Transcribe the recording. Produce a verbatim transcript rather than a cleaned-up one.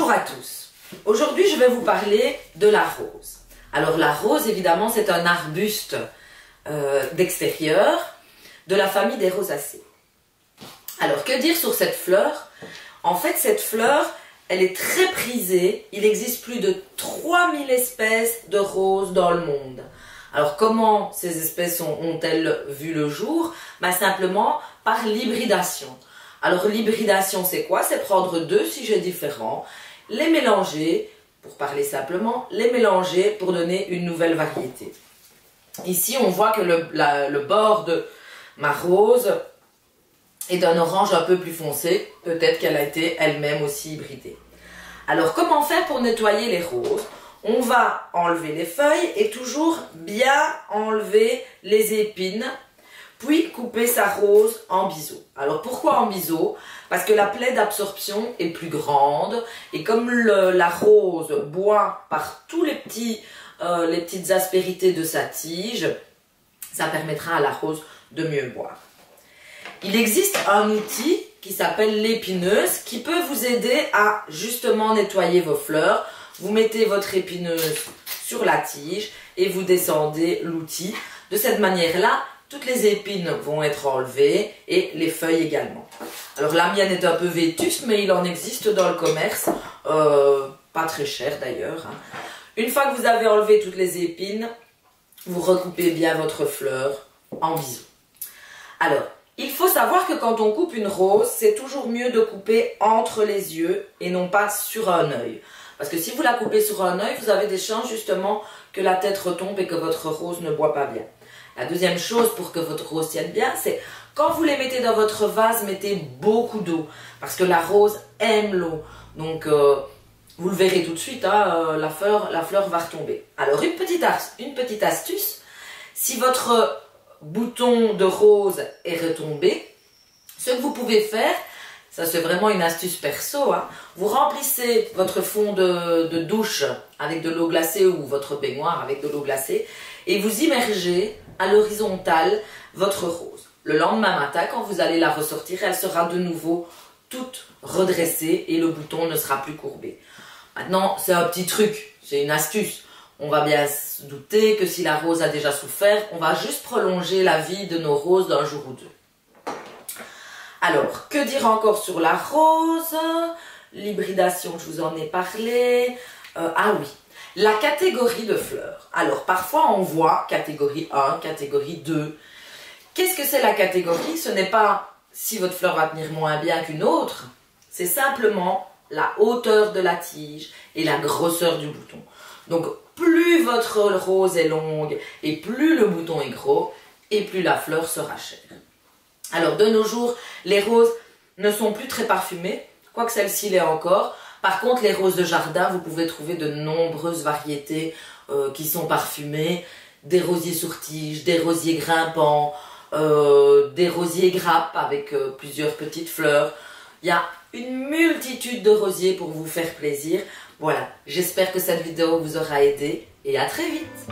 Bonjour à tous. Aujourd'hui, je vais vous parler de la rose. Alors la rose, évidemment, c'est un arbuste euh, d'extérieur de la famille des Rosacées. Alors que dire sur cette fleur? En fait, cette fleur, elle est très prisée. Il existe plus de trois mille espèces de roses dans le monde. Alors comment ces espèces ont-elles vu le jour? Bah, simplement par l'hybridation. Alors l'hybridation, c'est quoi? C'est prendre deux sujets différents, les mélanger, pour parler simplement, les mélanger pour donner une nouvelle variété. Ici, on voit que le, la, le bord de ma rose est d'un orange un peu plus foncé. Peut-être qu'elle a été elle-même aussi hybridée. Alors comment faire pour nettoyer les roses? On va enlever les feuilles et toujours bien enlever les épines, puis couper sa rose en biseaux. Alors pourquoi en biseaux? Parce que la plaie d'absorption est plus grande, et comme le, la rose boit par tous les petits, euh, les petites aspérités de sa tige, ça permettra à la rose de mieux boire. Il existe un outil qui s'appelle l'épineuse, qui peut vous aider à justement nettoyer vos fleurs. Vous mettez votre épineuse sur la tige et vous descendez l'outil. De cette manière-là, toutes les épines vont être enlevées et les feuilles également. Alors la mienne est un peu vétuste, mais il en existe dans le commerce, euh, pas très cher d'ailleurs. Une fois que vous avez enlevé toutes les épines, vous recoupez bien votre fleur en biseau. Alors, il faut savoir que quand on coupe une rose, c'est toujours mieux de couper entre les yeux et non pas sur un œil. Parce que si vous la coupez sur un œil, vous avez des chances justement que la tête retombe et que votre rose ne boit pas bien. La deuxième chose pour que votre rose tienne bien, c'est quand vous les mettez dans votre vase, mettez beaucoup d'eau. Parce que la rose aime l'eau. Donc, euh, vous le verrez tout de suite, hein, euh, la fleur, la fleur va retomber. Alors, une petite, une petite astuce. Si votre bouton de rose est retombé, ce que vous pouvez faire, ça c'est vraiment une astuce perso, hein, vous remplissez votre fond de, de douche avec de l'eau glacée ou votre baignoire avec de l'eau glacée et vous immergez à l'horizontale votre rose. Le lendemain matin, quand vous allez la ressortir, elle sera de nouveau toute redressée et le bouton ne sera plus courbé. Maintenant, c'est un petit truc, c'est une astuce. On va bien se douter que si la rose a déjà souffert, on va juste prolonger la vie de nos roses d'un jour ou deux. Alors, que dire encore sur la rose? L'hybridation, je vous en ai parlé. Euh, ah oui, la catégorie de fleurs. Alors, parfois on voit catégorie un, catégorie deux. Qu'est-ce que c'est la catégorie? Ce n'est pas si votre fleur va tenir moins bien qu'une autre. C'est simplement la hauteur de la tige et la grosseur du bouton. Donc, plus votre rose est longue et plus le bouton est gros et plus la fleur sera chère. Alors, de nos jours, les roses ne sont plus très parfumées, quoique celle-ci l'est encore. Par contre, les roses de jardin, vous pouvez trouver de nombreuses variétés euh, qui sont parfumées. Des rosiers sur tige, des rosiers grimpants, euh, des rosiers grappes avec euh, plusieurs petites fleurs. Il y a une multitude de rosiers pour vous faire plaisir. Voilà, j'espère que cette vidéo vous aura aidé et à très vite!